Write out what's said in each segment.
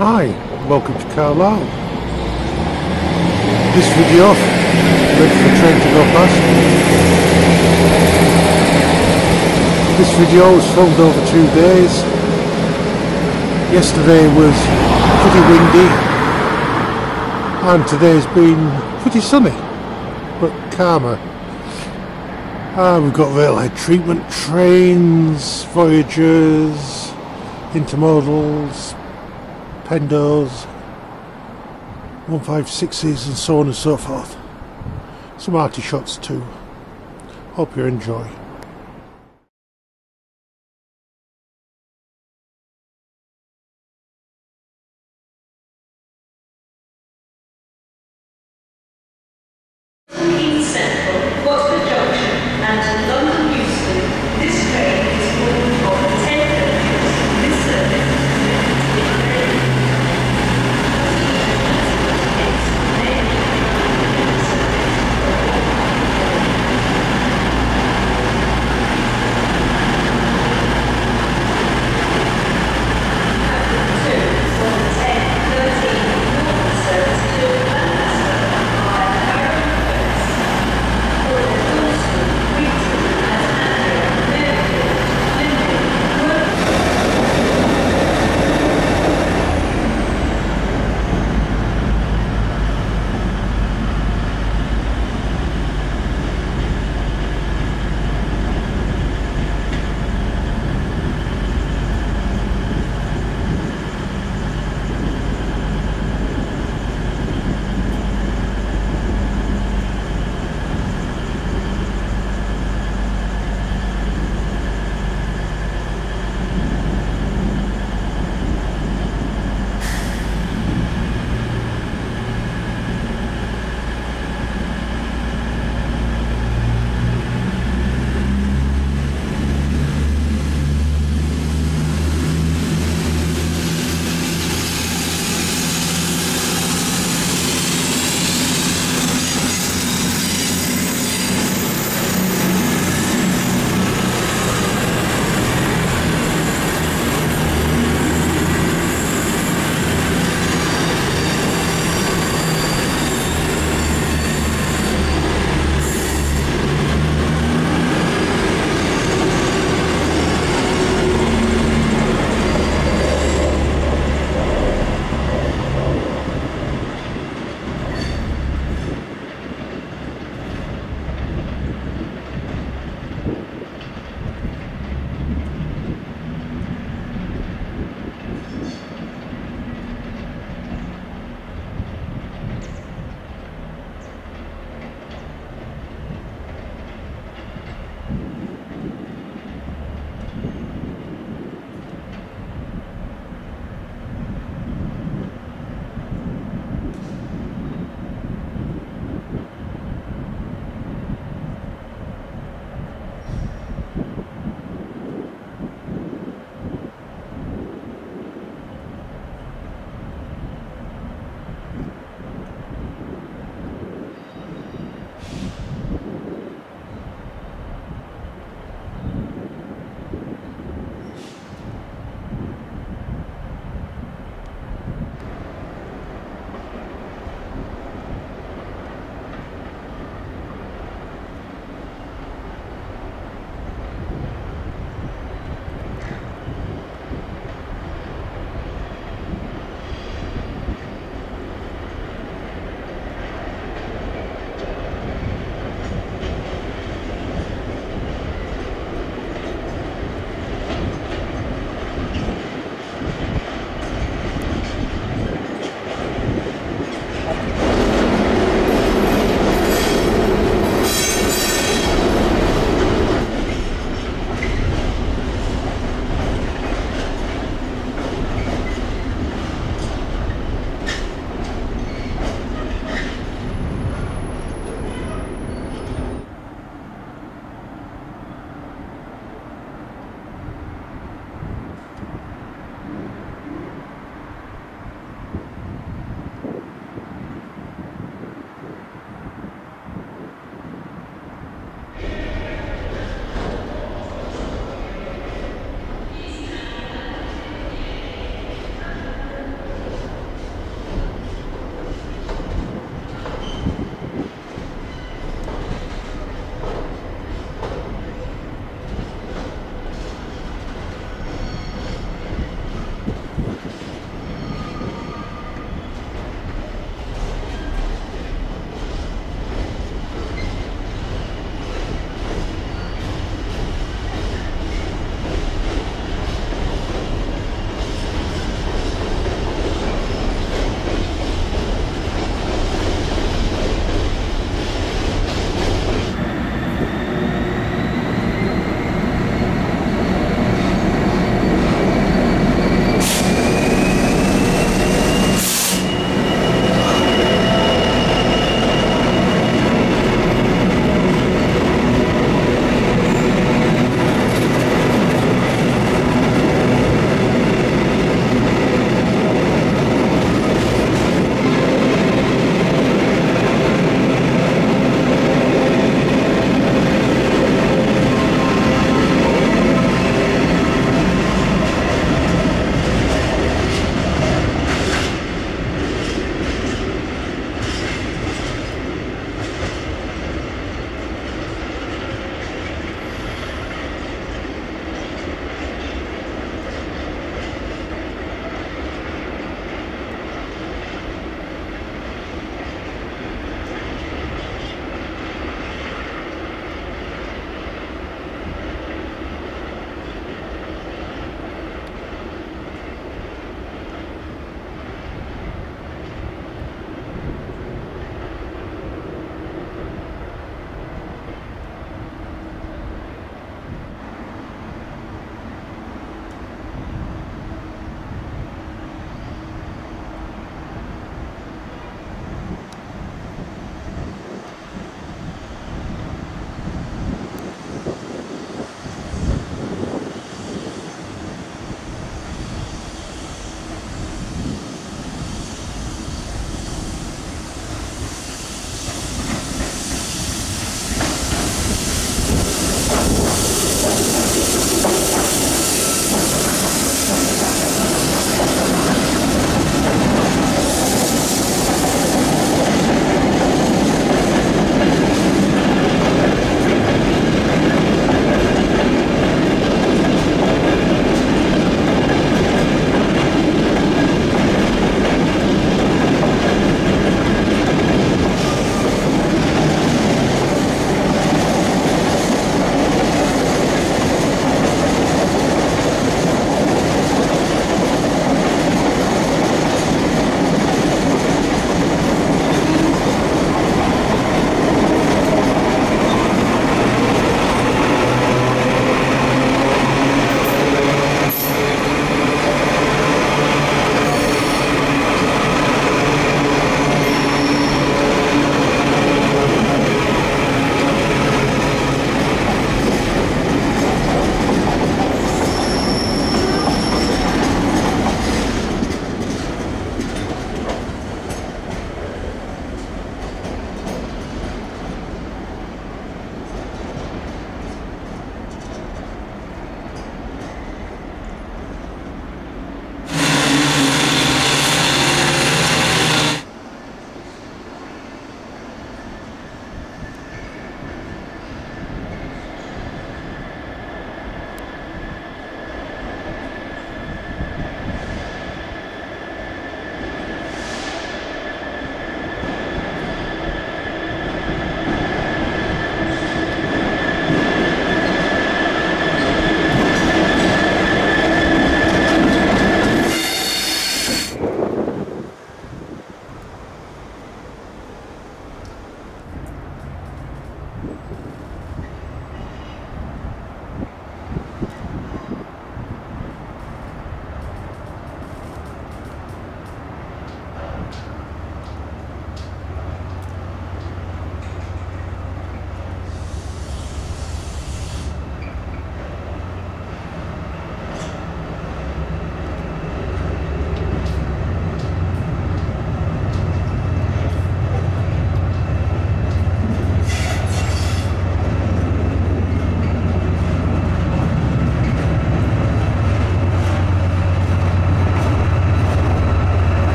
Hi, welcome to Carlisle. This video off, ready for train to go past. This video was filmed over 2 days. Yesterday was pretty windy and today's been pretty sunny but calmer. We've got railhead treatment trains, Voyagers, intermodals, Pendos, 156s and so on and so forth. Some arty shots too. Hope you enjoy.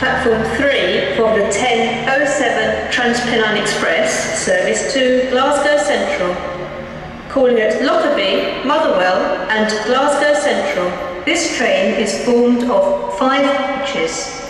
Platform 3 for the 10:07 TransPennine Express service to Glasgow Central, calling at Lockerbie, Motherwell and Glasgow Central. This train is formed of 5 coaches.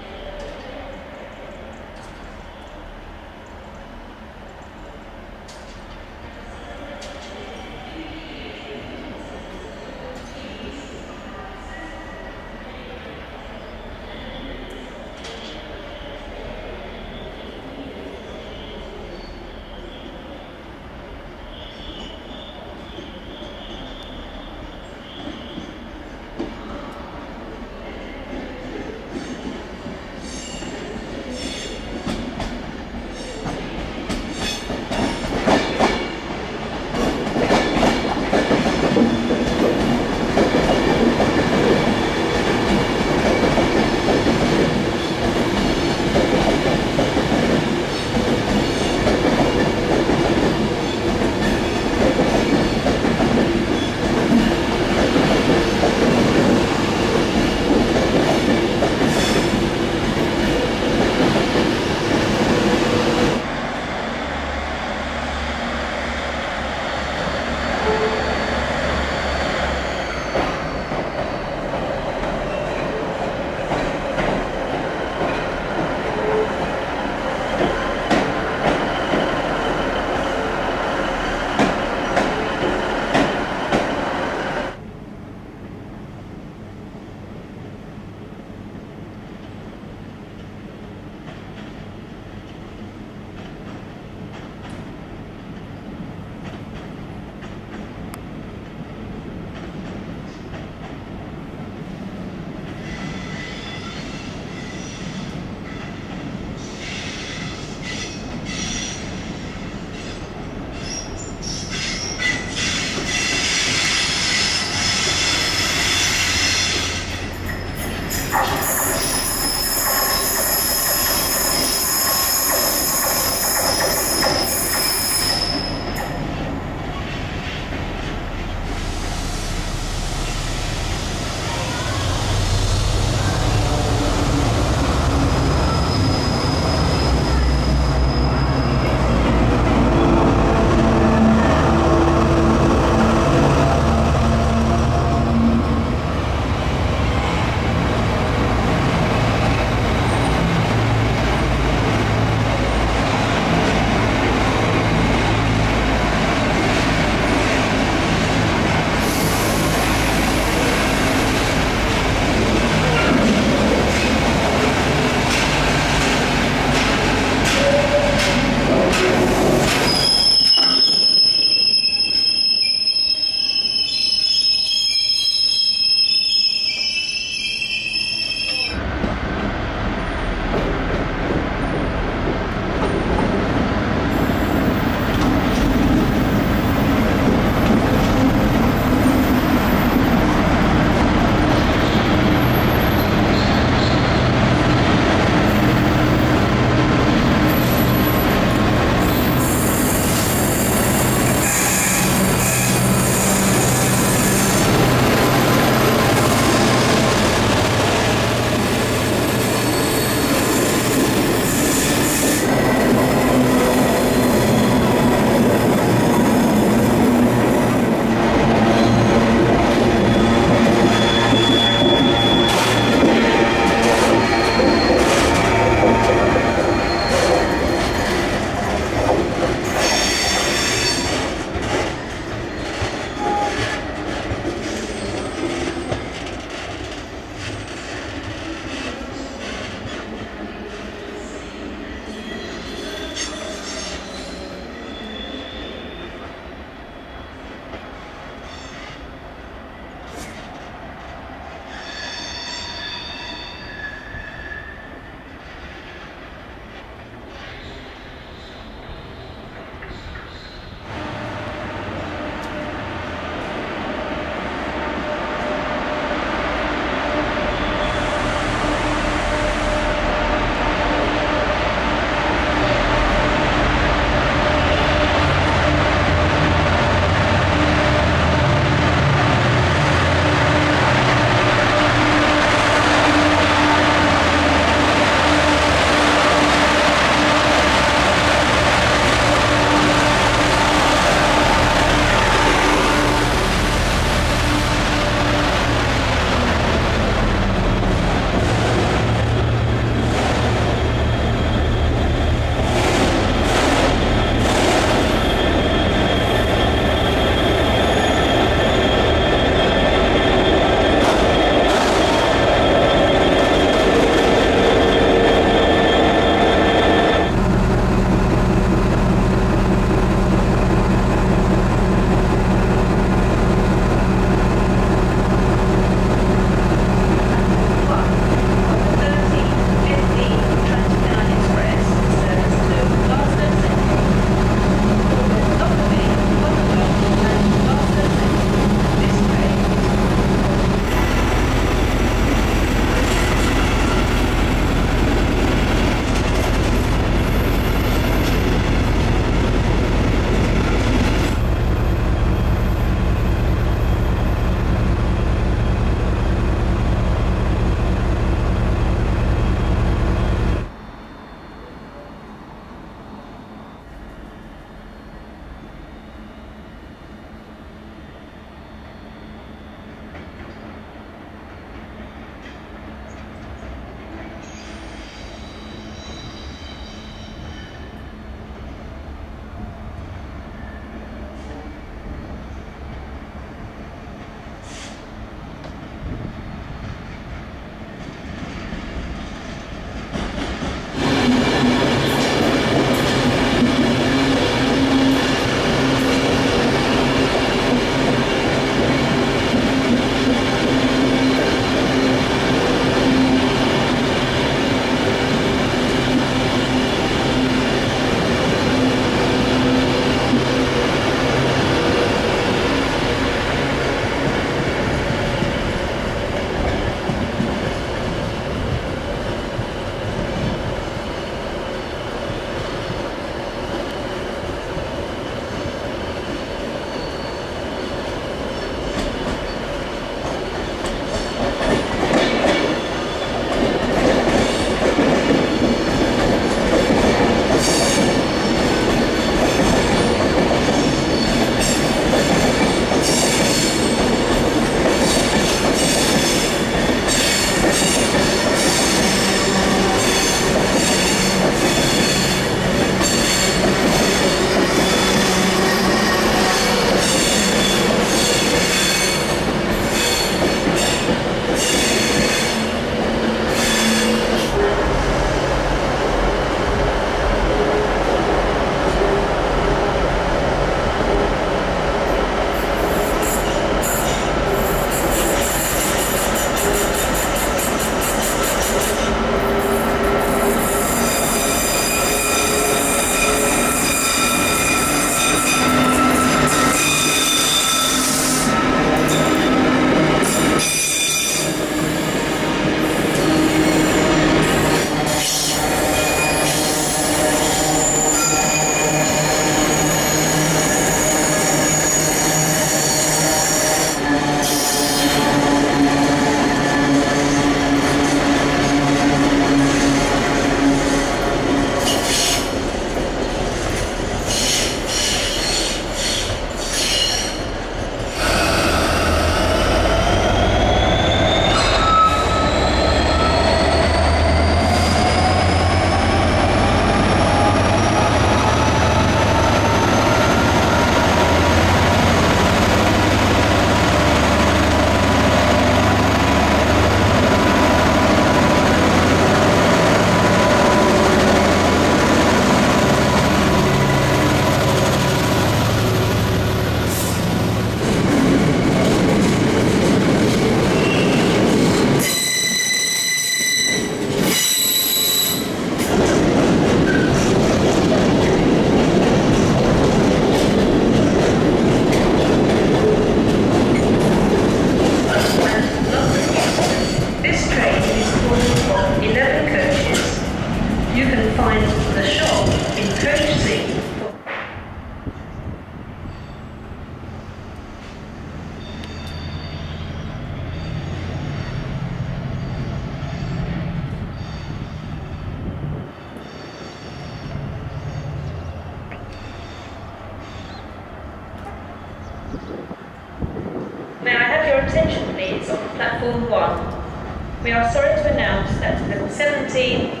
May I have your attention, please, on platform 1. We are sorry to announce that the 1703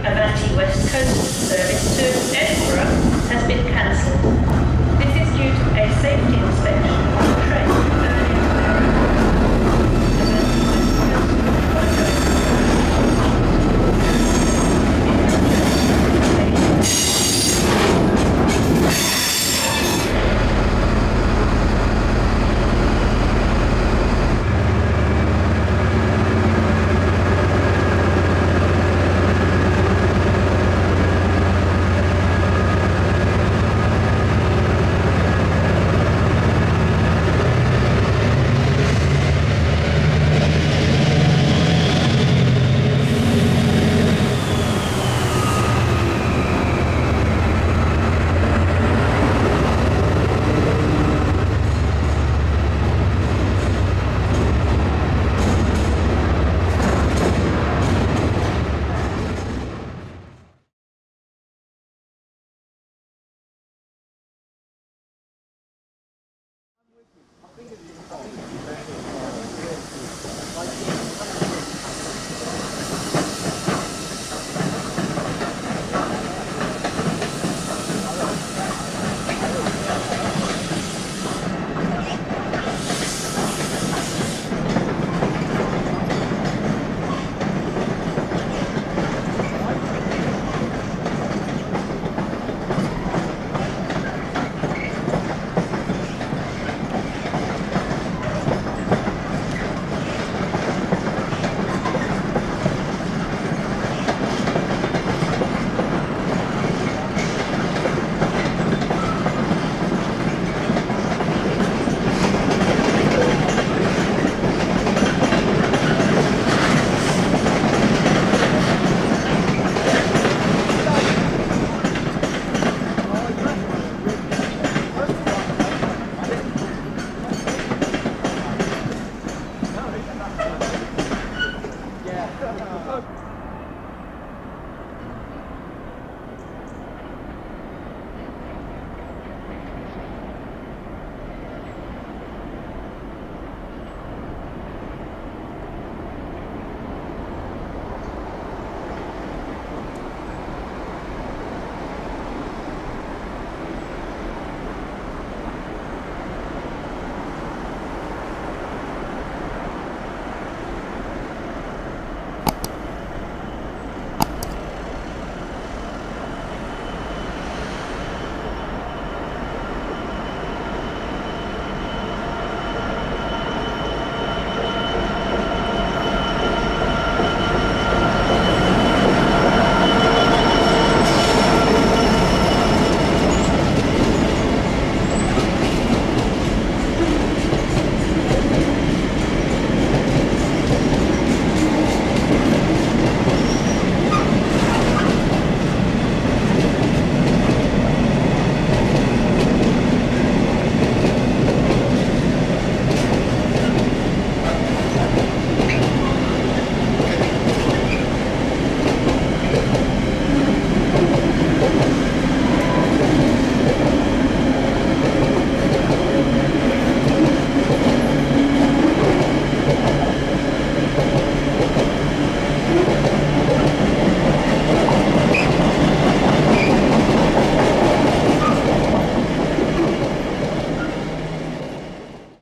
Avanti West Coast service to Edinburgh has been cancelled.